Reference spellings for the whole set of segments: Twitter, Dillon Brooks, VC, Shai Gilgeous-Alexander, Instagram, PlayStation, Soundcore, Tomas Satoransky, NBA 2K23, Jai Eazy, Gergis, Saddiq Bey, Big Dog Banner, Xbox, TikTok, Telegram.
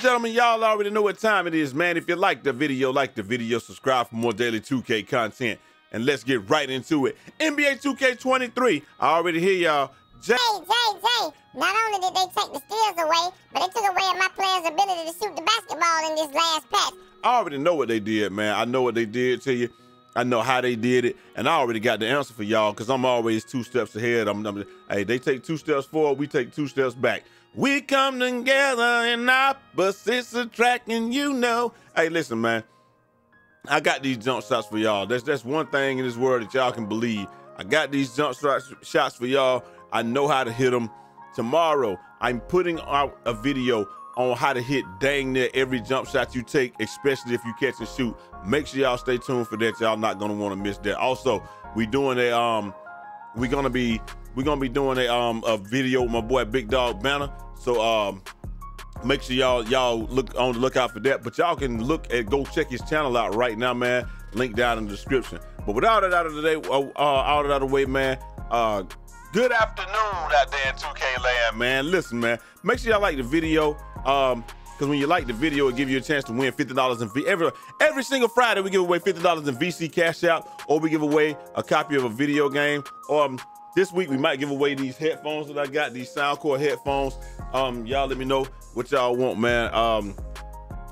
and gentlemen, y'all already know what time it is, man. If you like the video, subscribe for more daily 2K content. And let's get right into it. NBA 2K23, I already hear y'all. Jay, not only did they take the steals away, but they took away my player's ability to shoot the basketball in this last pass. I already know what they did, man. I know what they did to you. I know how they did it, and I already got the answer for y'all because I'm always two steps ahead. Hey, they take two steps forward, we take two steps back. We come together in opposites attracting, you know. Hey, listen, man. I got these jump shots for y'all. That's one thing in this world that y'all can believe. I got these jump shots for y'all. I know how to hit them. Tomorrow, I'm putting out a video on how to hit dang near every jump shot you take, especially if you catch and shoot. Make sure y'all stay tuned for that. Y'all not gonna want to miss that. Also, we're gonna be doing a video with my boy Big Dog Banner. So make sure y'all look on the lookout for that. But y'all can go check his channel out right now, man. Link down in the description. But without it out of the day, all that out of the way, man. Good afternoon out there in 2K land, man. Listen, man, make sure y'all like the video, because when you like the video, it gives you a chance to win $50 in V. Every single Friday, we give away $50 in VC cash out, or we give away a copy of a video game. Or this week, we might give away these headphones that I got, these Soundcore headphones. Y'all let me know what y'all want, man.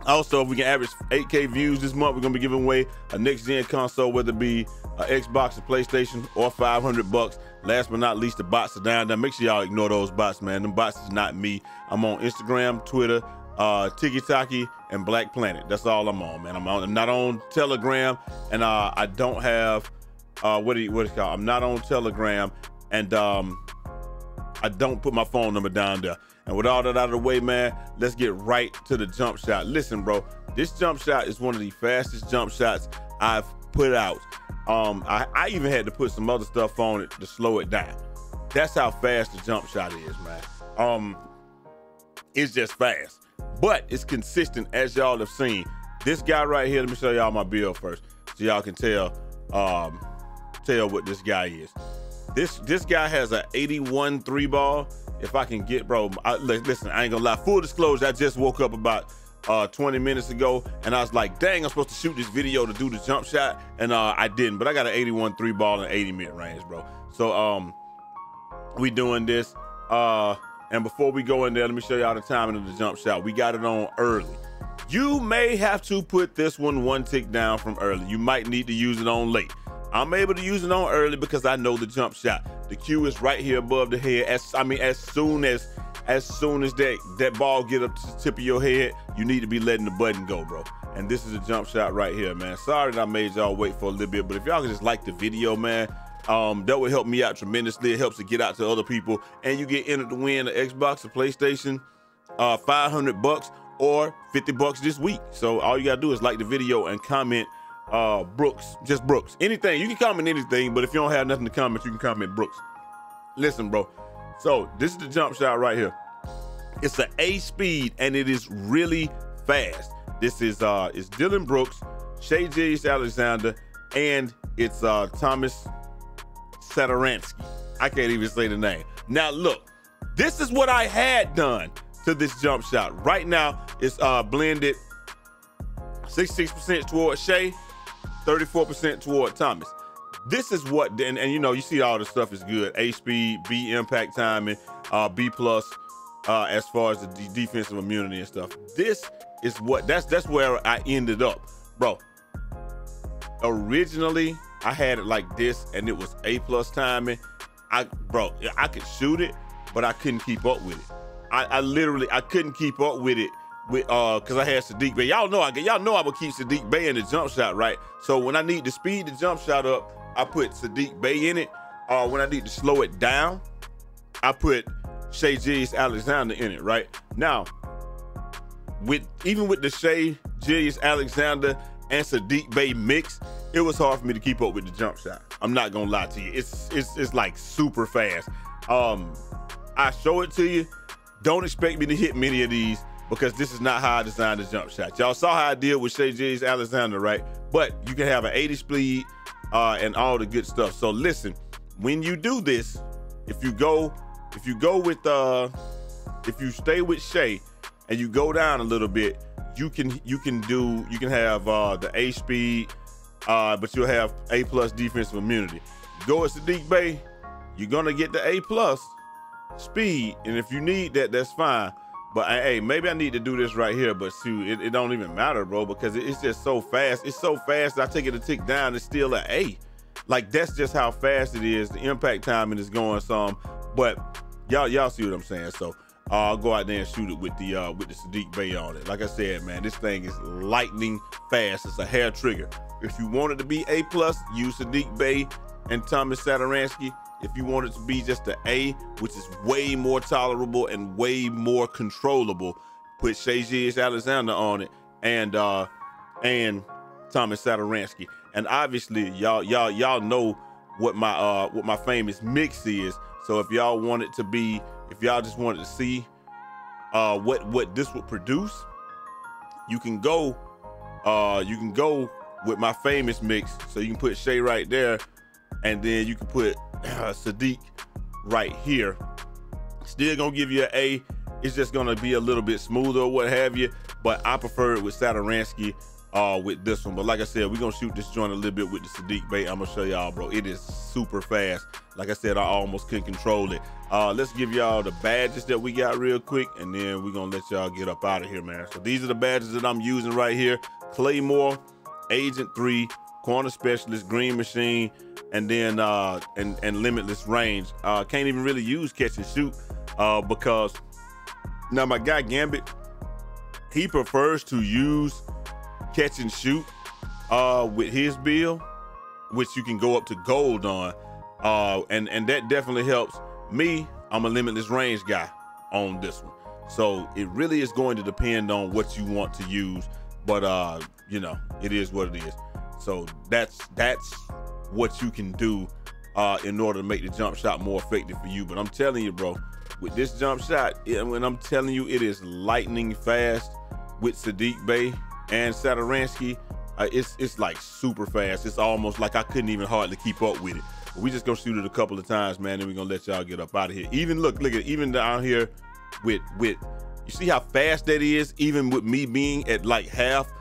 Also, if we can average 8K views this month, we're gonna be giving away a next-gen console, whether it be an Xbox, a PlayStation, or $500. Last but not least, the bots are down there. Make sure y'all ignore those bots, man. Them bots is not me. I'm on Instagram, Twitter, TikTok, and Black Planet. That's all I'm on, man. I'm not on Telegram, and I don't have I'm not on Telegram, and I don't put my phone number down there. And with all that out of the way, man, let's get right to the jump shot. Listen, bro, this jump shot is one of the fastest jump shots I've put out. I even had to put some other stuff on it to slow it down. That's how fast the jump shot is, man. It's just fast, but it's consistent, as y'all have seen. This guy right here, let me show y'all my build first, so y'all can tell what this guy is. This guy has an 81 3 ball. If I can get, bro, listen, I ain't gonna lie. Full disclosure, I just woke up about 20 minutes ago, and I was like, dang, I'm supposed to shoot this video to do the jump shot, and I didn't. But I got an 81 3 ball in 80 mid range, bro. So we doing this. And before we go in there, let me show y'all the timing of the jump shot. We got it on early. You may have to put this one tick down from early. You might need to use it on late. I'm able to use it on early because I know the jump shot. The cue is right here above the head. As soon as that ball get up to the tip of your head, you need to be letting the button go, bro. And this is a jump shot right here, man. Sorry that I made y'all wait for a little bit, but if y'all can just like the video, man, that would help me out tremendously. It helps to get out to other people, and you get entered to win an Xbox, a PlayStation, $500, or $50 this week. So all you gotta do is like the video and comment Brooks, just Brooks. Anything, you can comment anything, but if you don't have nothing to comment, you can comment Brooks. Listen, bro, so this is the jump shot right here. It's an A speed, and it is really fast. This is it's Dillon Brooks, Shai Gilgeous-Alexander, and it's Tomas Satoransky. I can't even say the name. Now look, this is what I had done to this jump shot. Right now, it's blended 66% toward Shai, 34% toward Tomas. This is what, and you know, you see all the stuff is good. A speed, B impact timing, B plus as far as the defensive immunity and stuff. This is what, that's where I ended up, bro. Originally, I had it like this, and it was A plus timing. I could shoot it, but I couldn't keep up with it. I literally couldn't keep up with it. Because I had Saddiq Bey. Y'all know I would keep Saddiq Bey in the jump shot, right? So when I need to speed the jump shot up, I put Saddiq Bey in it. When I need to slow it down, I put Shai Gilgeous-Alexander in it, right? Now, even with the Shai Gilgeous-Alexander and Saddiq Bey mix, it was hard for me to keep up with the jump shot. I'm not gonna lie to you. It's like super fast. I show it to you. Don't expect me to hit many of these, because this is not how I designed the jump shot. Y'all saw how I did with Shai Gilgeous-Alexander, right? But you can have an 80 speed and all the good stuff. So listen, when you do this, if you stay with Shai and you go down a little bit, you can have the A speed, but you'll have A+ defensive immunity. Go at Saddiq Bey, you're gonna get the A+ speed, and if you need that, that's fine. But hey, maybe I need to do this right here, but shoot, it don't even matter, bro, because it's just so fast. It's so fast, I take it a tick down, it's still an A. Like, that's just how fast it is. The impact timing is going some, but y'all see what I'm saying. So I'll go out there and shoot it with the Saddiq Bey on it. Like I said, man, this thing is lightning fast. It's a hair trigger. If you want it to be A+, use Saddiq Bey and Tomas Satoransky. If you want it to be just an A, which is way more tolerable and way more controllable, put Shai Gilgeous-Alexander on it and Tomas Satoransky. And obviously, y'all know what my famous mix is. So if y'all want it to be, if y'all just wanted to see what this would produce, you can go with my famous mix. So you can put Shai right there, and then you can put Saddiq right here. Still gonna give you an A. It's just gonna be a little bit smoother or what have you, but I prefer it with Satoransky with this one. But like I said, we're gonna shoot this joint a little bit with the Saddiq Bey. I'm gonna show y'all, bro, it is super fast. Like I said, I almost couldn't control it. Let's give y'all the badges that we got real quick, and then we're gonna let y'all get up out of here, man. So these are the badges that I'm using right here: Claymore, Agent 3, Corner Specialist, Green Machine, and then and Limitless Range. Can't even really use Catch and Shoot because now my guy Gambit, he prefers to use Catch and Shoot with his build, which you can go up to gold on, and that definitely helps me. I'm a Limitless Range guy on this one, so it really is going to depend on what you want to use, but you know, it is what it is. So that's what you can do in order to make the jump shot more effective for you. But I'm telling you, bro, with this jump shot, when I'm telling you, it is lightning fast with Saddiq Bey and Satoransky. It's like super fast. It's almost like I couldn't even hardly keep up with it. But we just gonna shoot it a couple of times, man, and we're gonna let y'all get up out of here. Even look at even down here with you see how fast that is, even with me being at like half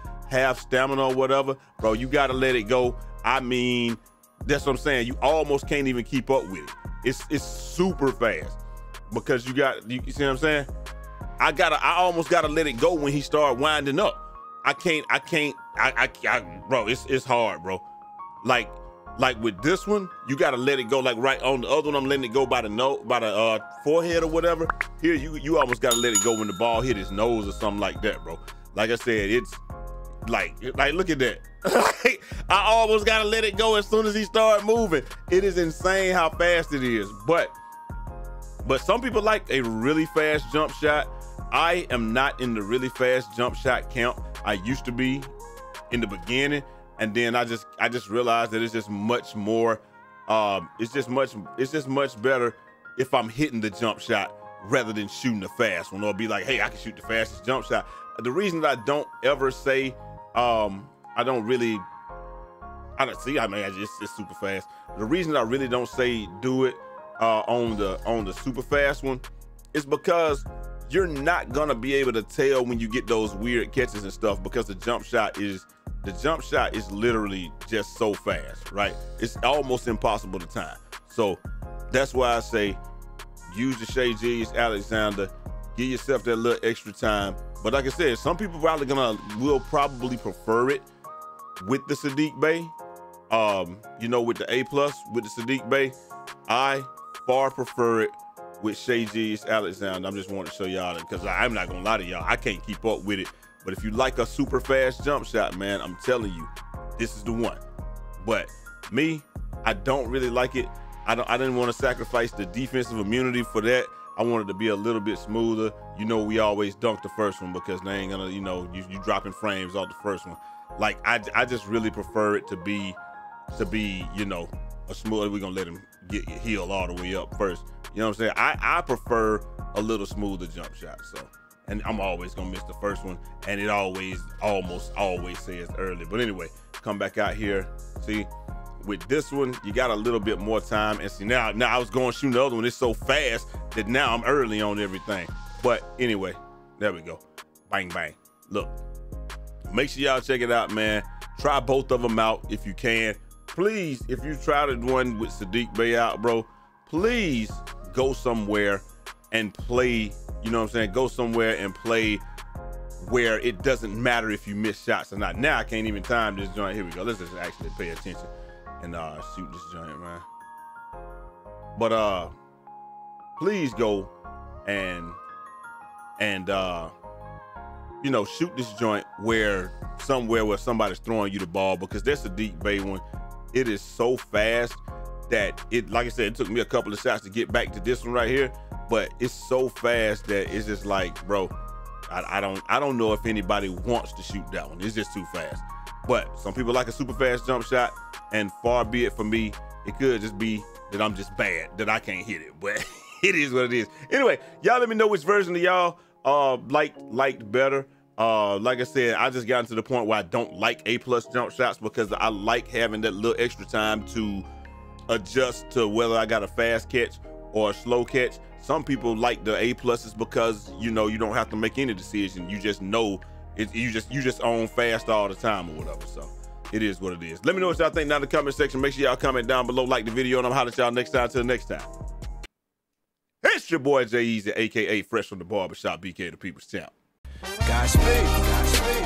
stamina or whatever, bro, you gotta let it go. I mean, that's what I'm saying. You almost can't even keep up with it. It's super fast because you see what I'm saying? I almost gotta let it go when he started winding up. I can't, bro, it's hard, bro. Like with this one, you gotta let it go. Like right on the other one, I'm letting it go by the forehead or whatever. Here, you almost gotta let it go when the ball hit his nose or something like that, bro. Like I said, it's like look at that. I almost gotta let it go as soon as he started moving. It is insane how fast it is. But some people like a really fast jump shot. I am not in the really fast jump shot camp. I used to be in the beginning, and then I just realized that it's just much more it's just much better if I'm hitting the jump shot rather than shooting the fast one, or be like, hey, I can shoot the fastest jump shot. The reason that I don't ever say it's super fast. The reason I really don't say do it on the super fast one is because you're not gonna be able to tell when you get those weird catches and stuff, because the jump shot is literally just so fast, right? It's almost impossible to time. So that's why I say use the Shai Gilgeous-Alexander, give yourself that little extra time. But like I said, some people will probably prefer it with the Saddiq Bey, you know, with the A+ with the Saddiq Bey. I far prefer it with Shai Gilgeous-Alexander. I'm just wanting to show y'all that, because I'm not gonna lie to y'all, I can't keep up with it. But if you like a super fast jump shot, man, I'm telling you, this is the one. But me, I don't really like it. I didn't want to sacrifice the defensive immunity for that. I wanted to be a little bit smoother. You know, we always dunk the first one because they ain't gonna, you know, you dropping frames off the first one. Like, I just really prefer it to be, you know, a smooth. We're gonna let him get healed all the way up first. You know what I'm saying? I prefer a little smoother jump shot. So, and I'm always gonna miss the first one, and it almost always says early. But anyway, come back out here. See, with this one, you got a little bit more time. And see, now I was going shooting the other one. It's so fast that now I'm early on everything. But anyway, there we go. Bang, bang. Look, make sure y'all check it out, man. Try both of them out if you can. Please, if you tried the one with Saddiq Bey out, bro, please go somewhere and play, you know what I'm saying? Go somewhere and play where it doesn't matter if you miss shots or not. Now I can't even time this joint. Here we go. Let's just actually pay attention and shoot this joint, man. But please go and you know, shoot this joint somewhere where somebody's throwing you the ball, because that's a Saddiq Bey one. It is so fast that it, like I said, it took me a couple of shots to get back to this one right here, but it's so fast that it's just like, bro, I don't know if anybody wants to shoot that one. It's just too fast. But some people like a super fast jump shot, and far be it for me. It could just be that I'm just bad, that I can't hit it, but it is what it is. Anyway, y'all let me know which version of y'all liked better. Like I said, I just gotten to the point where I don't like A+ jump shots, because I like having that little extra time to adjust to whether I got a fast catch or a slow catch. Some people like the A+s because, you know, you don't have to make any decision. You just know it, you just own fast all the time or whatever. So it is what it is. Let me know what y'all think down in the comment section. Make sure y'all comment down below, like the video, and I'm hollering at y'all next time. Until next time, it's your boy Jai Eazy, aka Fresh from the Barbershop, BK the People's Champ. Godspeed.